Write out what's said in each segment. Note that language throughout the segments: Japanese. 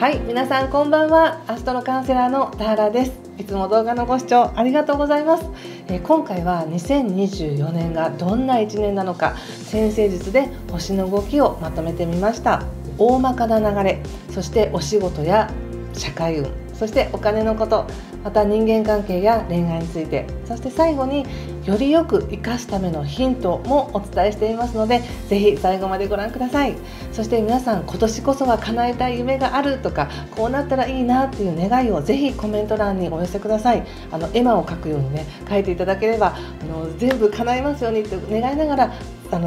はい、皆さんこんばんは。アストロカウンセラーの田原です。いつも動画のご視聴ありがとうございます。今回は2024年がどんな1年なのか、先生術で星の動きをまとめてみました。大まかな流れ、そしてお仕事や社会運、そしてお金のこと、また人間関係や恋愛について、そして最後によりよく生かすためのヒントもお伝えしていますので、ぜひ最後までご覧ください。そして皆さん、今年こそは叶えたい夢があるとか、こうなったらいいなっていう願いをぜひコメント欄にお寄せください。絵馬を描くようにね、書いていただければ全部叶えますようにって願いながら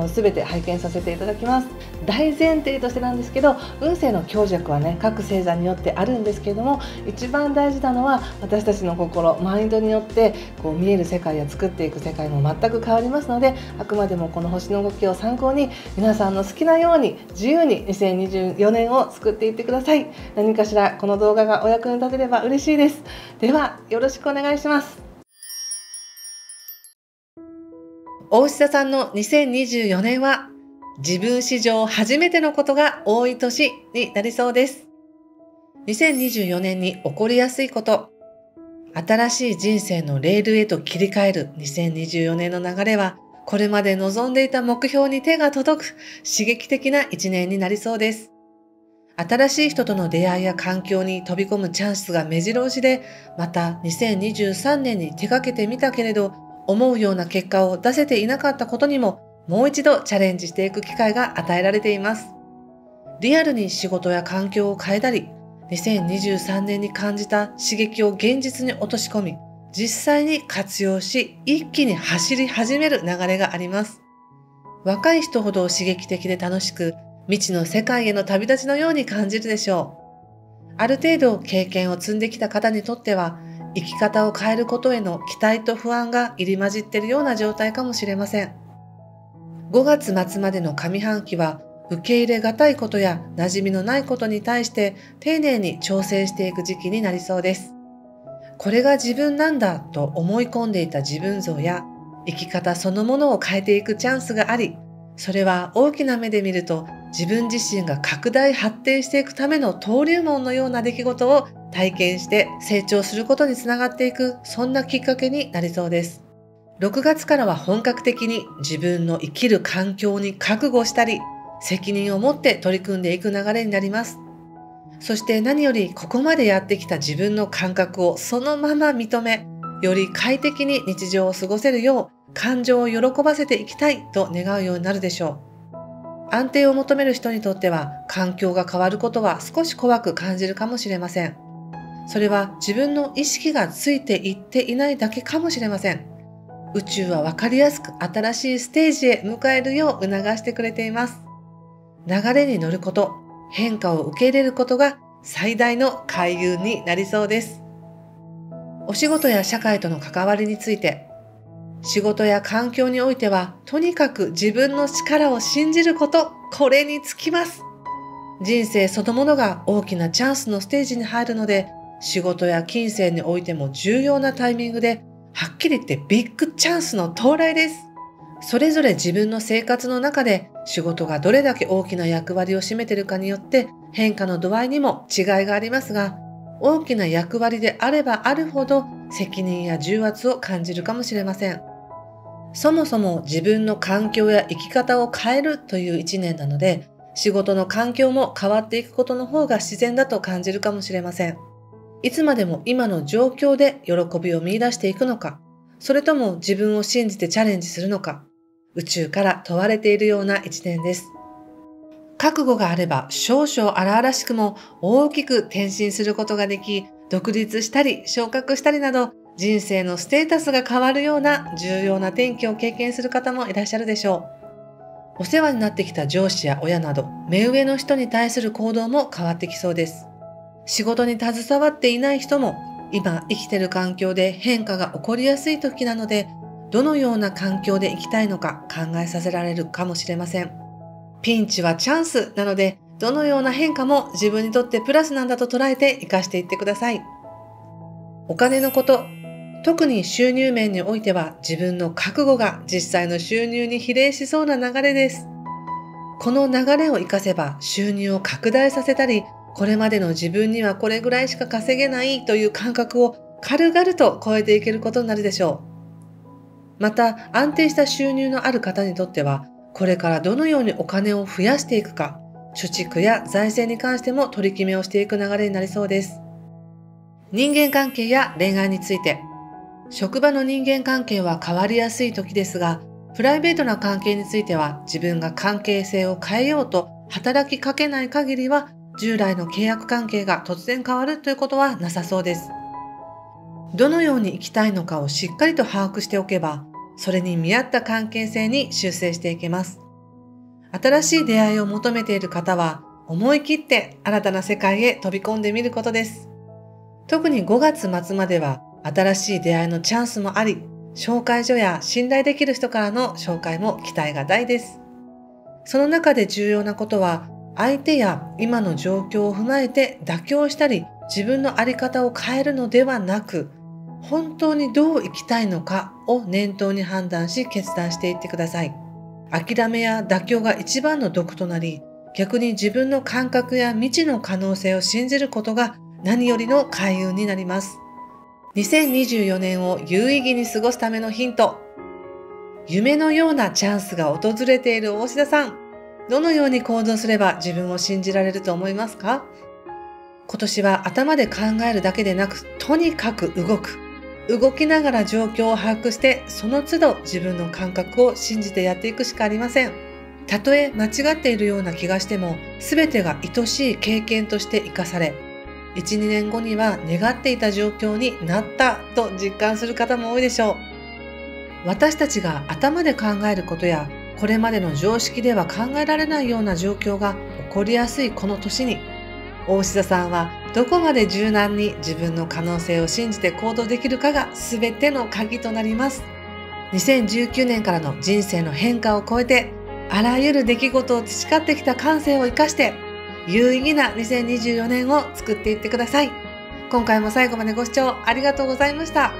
全て拝見させていただきます。大前提としてなんですけど、運勢の強弱はね、各星座によってあるんですけれども、一番大事なのは私たちの心、マインドによってこう見える世界や作っていく世界も全く変わりますので、あくまでもこの星の動きを参考に、皆さんの好きなように自由に2024年を作っていってください。何かしらこの動画がお役に立てれば嬉しいです。ではよろしくお願いします。おうし座さんの2024年は、自分史上初めてのことが多い年になりそうです。2024年に起こりやすいこと、新しい人生のレールへと切り替える2024年の流れは、これまで望んでいた目標に手が届く刺激的な1年になりそうです。新しい人との出会いや環境に飛び込むチャンスが目白押しで、また2023年に手がけてみたけれど、思うような結果を出せていなかったことにも、もう一度チャレンジしていく機会が与えられています。リアルに仕事や環境を変えたり、2023年に感じた刺激を現実に落とし込み、実際に活用し、一気に走り始める流れがあります。若い人ほど刺激的で楽しく、未知の世界への旅立ちのように感じるでしょう。ある程度経験を積んできた方にとっては、生き方を変えることへの期待と不安が入り混じっているような状態かもしれません。5月末までの上半期は、受け入れがたいことや馴染みのないことに対して丁寧に調整していく時期になりそうです。これが自分なんだと思い込んでいた自分像や生き方そのものを変えていくチャンスがあり、それは大きな目で見ると自分自身が拡大発展していくための登竜門のような出来事を体験して成長することにつながっていく、そんなきっかけになりそうです。6月からは本格的に自分の生きる環境に覚悟したり、責任を持って取り組んでいく流れになります。そして何より、ここまでやってきた自分の感覚をそのまま認め、より快適に日常を過ごせるよう、感情を喜ばせていきたいと願うようになるでしょう。安定を求める人にとっては、環境が変わることは少し怖く感じるかもしれません。それは自分の意識がついていっていないだけかもしれません。宇宙は分かりやすく新しいステージへ迎えるよう促してくれています。流れに乗ること、変化を受け入れることが最大の開運になりそうです。お仕事や社会との関わりについて、仕事や環境においては、とにかく自分の力を信じること、これに尽きます。人生そのものが大きなチャンスのステージに入るので、仕事や金銭においても重要なタイミングで、はっきり言ってビッグチャンスの到来です。それぞれ自分の生活の中で仕事がどれだけ大きな役割を占めているかによって変化の度合いにも違いがありますが、大きな役割であればあるほど責任や重圧を感じるかもしれません。そもそも自分の環境や生き方を変えるという一年なので、仕事の環境も変わっていくことの方が自然だと感じるかもしれません。いつまでも今の状況で喜びを見出していくのか、それとも自分を信じてチャレンジするのか、宇宙から問われているような一年です。覚悟があれば少々荒々しくも大きく転身することができ、独立したり昇格したりなど、人生のステータスが変わるような重要な転機を経験する方もいらっしゃるでしょう。お世話になってきた上司や親など、目上の人に対する行動も変わってきそうです。仕事に携わっていない人も、今生きている環境で変化が起こりやすい時なので、どのような環境で生きたいのか考えさせられるかもしれません。ピンチはチャンスなので、どのような変化も自分にとってプラスなんだと捉えて活かしていってください。お金のこと、特に収入面においては自分の覚悟が実際の収入に比例しそうな流れです。この流れを活かせば収入を拡大させたり、これまでの自分にはこれぐらいしか稼げないという感覚を軽々と超えていけることになるでしょう。また、安定した収入のある方にとっては、これからどのようにお金を増やしていくか、貯蓄や財政に関しても取り決めをしていく流れになりそうです。人間関係や恋愛について。職場の人間関係は変わりやすい時ですが、プライベートな関係については自分が関係性を変えようと働きかけない限りは、従来の契約関係が突然変わるということはなさそうです。どのように生きたいのかをしっかりと把握しておけば、それに見合った関係性に修正していけます。新しい出会いを求めている方は、思い切って新たな世界へ飛び込んでみることです。特に5月末までは、新しい出会いのチャンスもあり、紹介所や信頼できる人からの紹介も期待が大です。その中で重要なことは、相手や今の状況を踏まえて妥協したり、自分の在り方を変えるのではなく、本当にどう生きたいのかを念頭に判断し決断していってください。諦めや妥協が一番の毒となり、逆に自分の感覚や未知の可能性を信じることが何よりの開運になります。2024年を有意義に過ごすためのヒント。夢のようなチャンスが訪れている大志田さん。どのように行動すれば自分を信じられると思いますか？今年は頭で考えるだけでなく、とにかく動く。動きながら状況を把握して、その都度自分の感覚を信じてやっていくしかありません。たとえ間違っているような気がしても、すべてが愛しい経験として生かされ、1、2年後には願っていた状況になったと実感する方も多いでしょう。私たちが頭で考えることや、これまでの常識では考えられないような状況が起こりやすいこの年に、大志田さんはどこまで柔軟に自分の可能性を信じて行動できるかが全ての鍵となります。2019年からの人生の変化を超えて、あらゆる出来事を培ってきた感性を生かして、有意義な2024年を作っていってください。今回も最後までご視聴ありがとうございました。